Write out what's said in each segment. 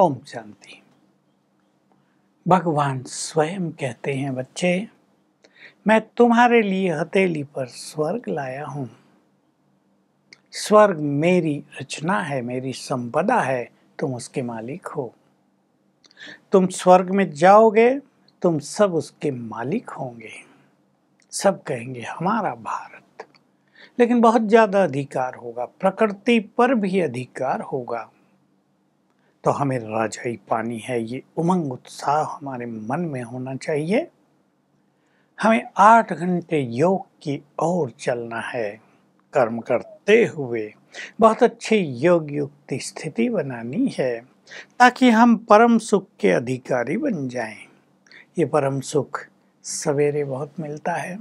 ओम शांति। भगवान स्वयं कहते हैं, बच्चे मैं तुम्हारे लिए हथेली पर स्वर्ग लाया हूँ। स्वर्ग मेरी रचना है, मेरी संपदा है, तुम उसके मालिक हो। तुम स्वर्ग में जाओगे, तुम सब उसके मालिक होंगे। सब कहेंगे हमारा भारत, लेकिन बहुत ज़्यादा अधिकार होगा, प्रकृति पर भी अधिकार होगा। तो हमें राजाई पानी है, ये उमंग उत्साह हमारे मन में होना चाहिए। हमें 8 घंटे योग की ओर चलना है, कर्म करते हुए बहुत अच्छी योग युक्त स्थिति बनानी है, ताकि हम परम सुख के अधिकारी बन जाएं। ये परम सुख सवेरे बहुत मिलता है,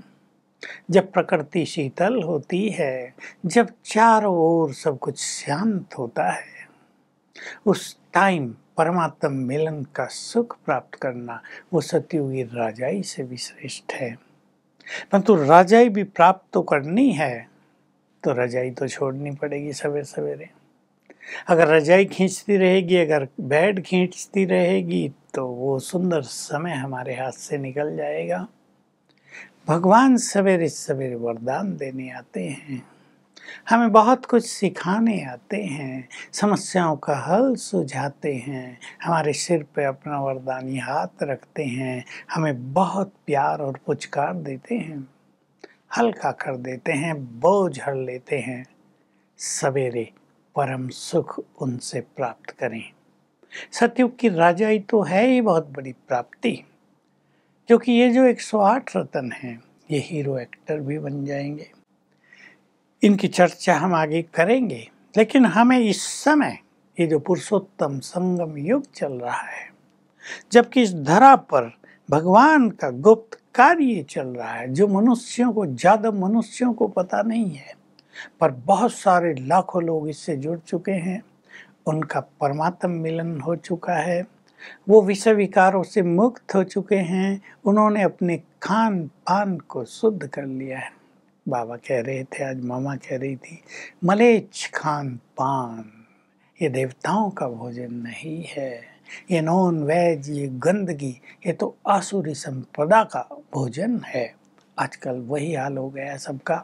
जब प्रकृति शीतल होती है, जब चारों ओर सब कुछ शांत होता है। उस टाइम परमात्म मिलन का सुख प्राप्त करना वो सतयुगी राजाई से भी श्रेष्ठ है। परंतु राजाई भी प्राप्त तो करनी है, तो रजाई तो छोड़नी पड़ेगी सवेरे सवेरे। अगर रजाई खींचती रहेगी, अगर बेड खींचती रहेगी, तो वो सुंदर समय हमारे हाथ से निकल जाएगा। भगवान सवेरे सवेरे वरदान देने आते हैं, हमें बहुत कुछ सिखाने आते हैं, समस्याओं का हल सुझाते हैं, हमारे सिर पे अपना वरदानी हाथ रखते हैं, हमें बहुत प्यार और पुचकार देते हैं, हल्का कर देते हैं, बोझ हर लेते हैं। सवेरे परम सुख उनसे प्राप्त करें। सतयुग की राजाई तो है ही बहुत बड़ी प्राप्ति, क्योंकि ये जो 108 रतन हैं, ये हीरो एक्टर भी बन जाएंगे। इनकी चर्चा हम आगे करेंगे, लेकिन हमें इस समय ये जो पुरुषोत्तम संगम युग चल रहा है, जबकि इस धरा पर भगवान का गुप्त कार्य चल रहा है, जो मनुष्यों को ज़्यादा मनुष्यों को पता नहीं है, पर बहुत सारे लाखों लोग इससे जुड़ चुके हैं, उनका परमात्म मिलन हो चुका है, वो विषय विकारों से मुक्त हो चुके हैं, उन्होंने अपने खान पान को शुद्ध कर लिया है। बाबा कह रहे थे, आज मामा कह रही थी, मलेच्छ खान पान ये देवताओं का भोजन नहीं है, ये नॉन वेज, ये गंदगी, ये तो आसुरी संपदा का भोजन है। आजकल वही हाल हो गया है सबका।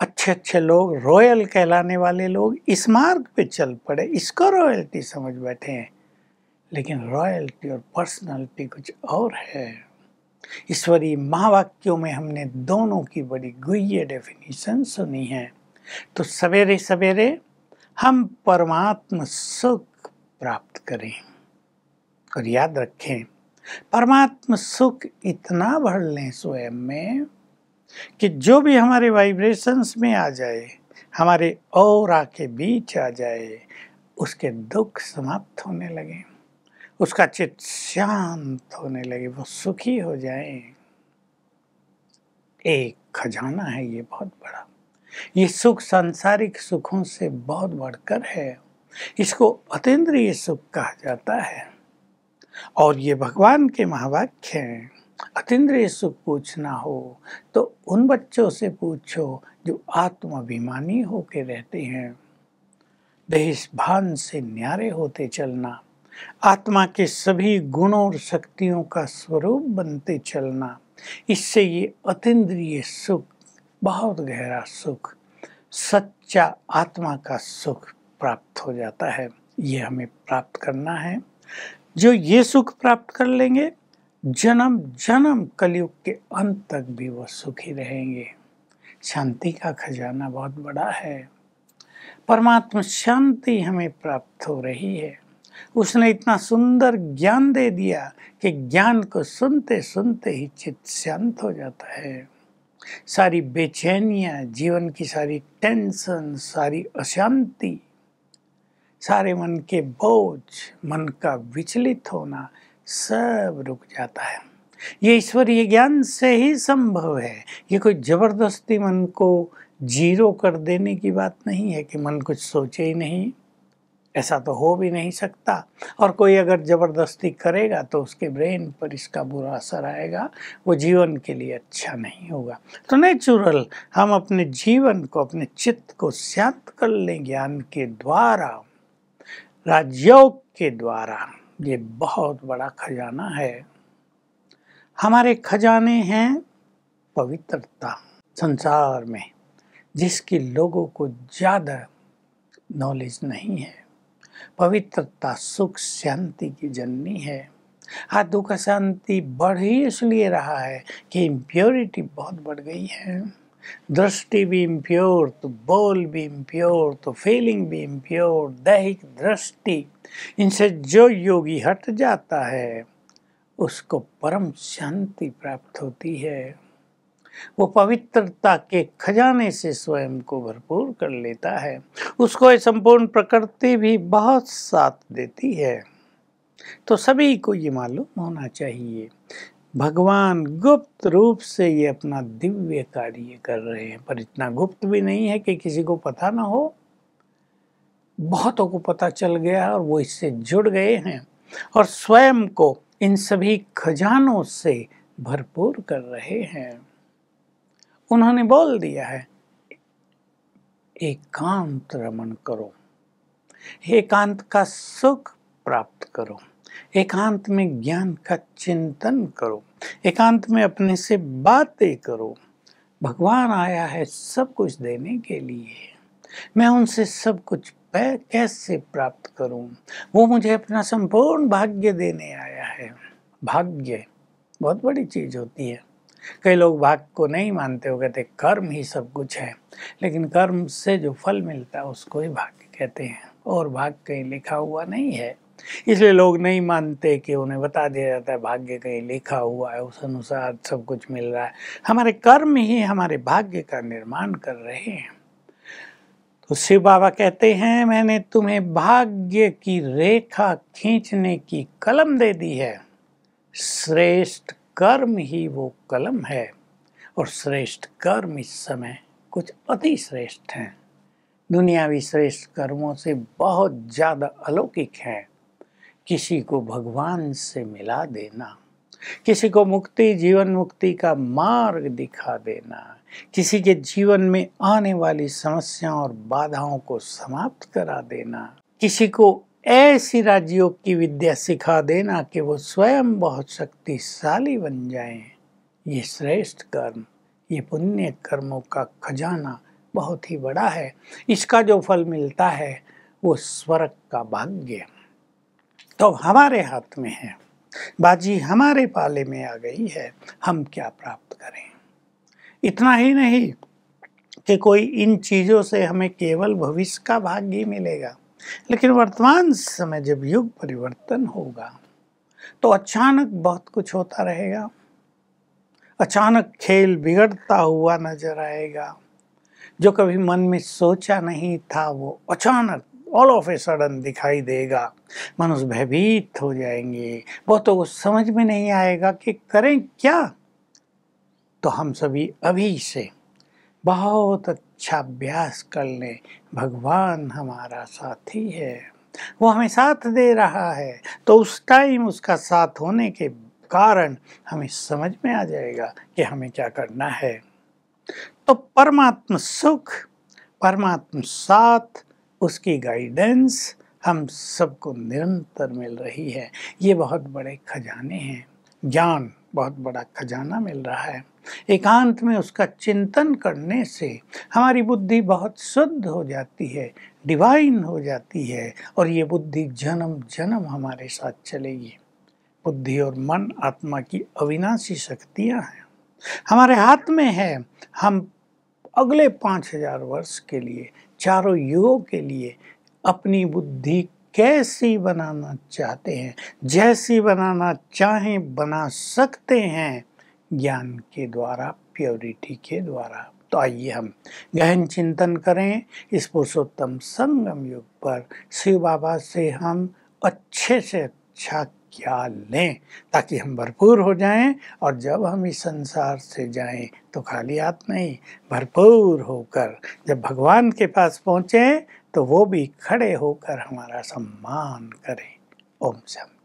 अच्छे अच्छे लोग, रॉयल कहलाने वाले लोग इस मार्ग पे चल पड़े, इसको रॉयल्टी समझ बैठे हैं, लेकिन रॉयल्टी और पर्सनालिटी कुछ और है। ईश्वरीय महावाक्यों में हमने दोनों की बड़ी गुह्य डेफिनेशन सुनी है। तो सवेरे सवेरे हम परमात्मा सुख प्राप्त करें, और याद रखें परमात्मा सुख इतना भर लें स्वयं में कि जो भी हमारे वाइब्रेशंस में आ जाए, हमारे औरा के बीच आ जाए, उसके दुख समाप्त होने लगे, उसका चित्त शांत होने लगे, वो सुखी हो जाए। एक खजाना है ये बहुत बड़ा, ये सुख सांसारिक सुखों से बहुत बढ़कर है, इसको अतीन्द्रिय सुख कहा जाता है। और ये भगवान के महावाक्य हैं। अतीन्द्रिय सुख पूछना हो तो उन बच्चों से पूछो जो आत्माभिमानी होके रहते हैं। देश भान से न्यारे होते चलना, आत्मा के सभी गुणों और शक्तियों का स्वरूप बनते चलना, इससे ये अतीन्द्रिय सुख बहुत गहरा सुख, सच्चा आत्मा का सुख प्राप्त हो जाता है। ये हमें प्राप्त करना है। जो ये सुख प्राप्त कर लेंगे, जन्म जन्म कलयुग के अंत तक भी वो सुखी रहेंगे। शांति का खजाना बहुत बड़ा है। परमात्मा शांति हमें प्राप्त हो रही है। उसने इतना सुंदर ज्ञान दे दिया कि ज्ञान को सुनते सुनते ही चित्त शांत हो जाता है। सारी बेचैनियाँ, जीवन की सारी टेंशन, सारी अशांति, सारे मन के बोझ, मन का विचलित होना सब रुक जाता है। ये ईश्वरीय ज्ञान से ही संभव है। ये कोई जबरदस्ती मन को जीरो कर देने की बात नहीं है कि मन कुछ सोचे ही नहीं, ऐसा तो हो भी नहीं सकता। और कोई अगर जबरदस्ती करेगा तो उसके ब्रेन पर इसका बुरा असर आएगा, वो जीवन के लिए अच्छा नहीं होगा। तो नेचुरल हम अपने जीवन को, अपने चित्त को शांत कर लें ज्ञान के द्वारा, राजयोग के द्वारा। ये बहुत बड़ा खजाना है। हमारे खजाने हैं पवित्रता संसार में, जिसकी लोगों को ज़्यादा नॉलेज नहीं है। पवित्रता सुख शांति की जननी है। आज दुख शांति बढ़ ही इसलिए रहा है कि इम्प्योरिटी बहुत बढ़ गई है। दृष्टि भी इम्प्योर, तो बोल भी इम्प्योर, तो फीलिंग भी इम्प्योर, दैहिक दृष्टि। इनसे जो योगी हट जाता है उसको परम शांति प्राप्त होती है। वो पवित्रता के खजाने से स्वयं को भरपूर कर लेता है। उसको संपूर्ण प्रकृति भी बहुत साथ देती है। तो सभी को ये मालूम होना चाहिए, भगवान गुप्त रूप से ये अपना दिव्य कार्य कर रहे हैं। पर इतना गुप्त भी नहीं है कि किसी को पता ना हो। बहुतों को पता चल गया और वो इससे जुड़ गए हैं और स्वयं को इन सभी खजानों से भरपूर कर रहे हैं। उन्होंने बोल दिया है, एकांत रमण करो, एकांत का सुख प्राप्त करो, एकांत में ज्ञान का चिंतन करो, एकांत में अपने से बातें करो। भगवान आया है सब कुछ देने के लिए। मैं उनसे सब कुछ कैसे प्राप्त करूं? वो मुझे अपना संपूर्ण भाग्य देने आया है। भाग्य बहुत बड़ी चीज होती है। कई लोग भाग्य को नहीं मानते, हो कहते कर्म ही सब कुछ है। लेकिन कर्म से जो फल मिलता है उसको ही भाग्य कहते हैं, और भाग्य कहीं लिखा हुआ नहीं है। इसलिए लोग नहीं मानते कि उन्हें बता दिया जाता है भाग्य कहीं लिखा हुआ है, उस अनुसार सब कुछ मिल रहा है। हमारे कर्म ही हमारे भाग्य का निर्माण कर रहे हैं। तो शिव बाबा कहते हैं, मैंने तुम्हें भाग्य की रेखा खींचने की कलम दे दी है। श्रेष्ठ कर्म ही वो कलम है, और श्रेष्ठ कर्म इस समय कुछ अति श्रेष्ठ हैं। दुनियावी श्रेष्ठ कर्मों से बहुत ज़्यादा अलौकिक हैं। किसी को भगवान से मिला देना, किसी को मुक्ति जीवन मुक्ति का मार्ग दिखा देना, किसी के जीवन में आने वाली समस्याओं और बाधाओं को समाप्त करा देना, किसी को ऐसी राजयोग की विद्या सिखा देना कि वो स्वयं बहुत शक्तिशाली बन जाएं। ये श्रेष्ठ कर्म, ये पुण्य कर्मों का खजाना बहुत ही बड़ा है। इसका जो फल मिलता है वो स्वर्ग का भाग्य तो हमारे हाथ में है। बाजी हमारे पाले में आ गई है। हम क्या प्राप्त करें? इतना ही नहीं कि कोई इन चीज़ों से हमें केवल भविष्य का भाग्य ही मिलेगा, लेकिन वर्तमान समय जब युग परिवर्तन होगा तो अचानक बहुत कुछ होता रहेगा। अचानक खेल बिगड़ता हुआ नजर आएगा। जो कभी मन में सोचा नहीं था वो अचानक ऑल ऑफ ए सडन दिखाई देगा। मनुष्य भयभीत हो जाएंगे। बहुतों को समझ में नहीं आएगा कि करें क्या। तो हम सभी अभी से बहुत अच्छा अभ्यास कर लें। भगवान हमारा साथी है, वो हमें साथ दे रहा है। तो उस टाइम उसका साथ होने के कारण हमें समझ में आ जाएगा कि हमें क्या करना है। तो परमात्मा सुख, परमात्मा साथ, उसकी गाइडेंस हम सबको निरंतर मिल रही है। ये बहुत बड़े खजाने हैं। ज्ञान बहुत बड़ा खजाना मिल रहा है। एकांत में उसका चिंतन करने से हमारी बुद्धि बहुत शुद्ध हो जाती है, डिवाइन हो जाती है। और ये बुद्धि जन्म जन्म हमारे साथ चलेगी। बुद्धि और मन आत्मा की अविनाशी शक्तियाँ हैं, हमारे हाथ में है। हम अगले 5000 वर्ष के लिए, चारों युगों के लिए अपनी बुद्धि कैसी बनाना चाहते हैं, जैसी बनाना चाहें बना सकते हैं, ज्ञान के द्वारा, प्योरिटी के द्वारा। तो आइए हम गहन चिंतन करें इस पुरुषोत्तम संगम युग पर। शिव बाबा से हम अच्छे से अच्छा क्या लें ताकि हम भरपूर हो जाएं, और जब हम इस संसार से जाएं तो खाली हाथ नहीं, भरपूर होकर जब भगवान के पास पहुँचें तो वो भी खड़े होकर हमारा सम्मान करें। ओम शांति।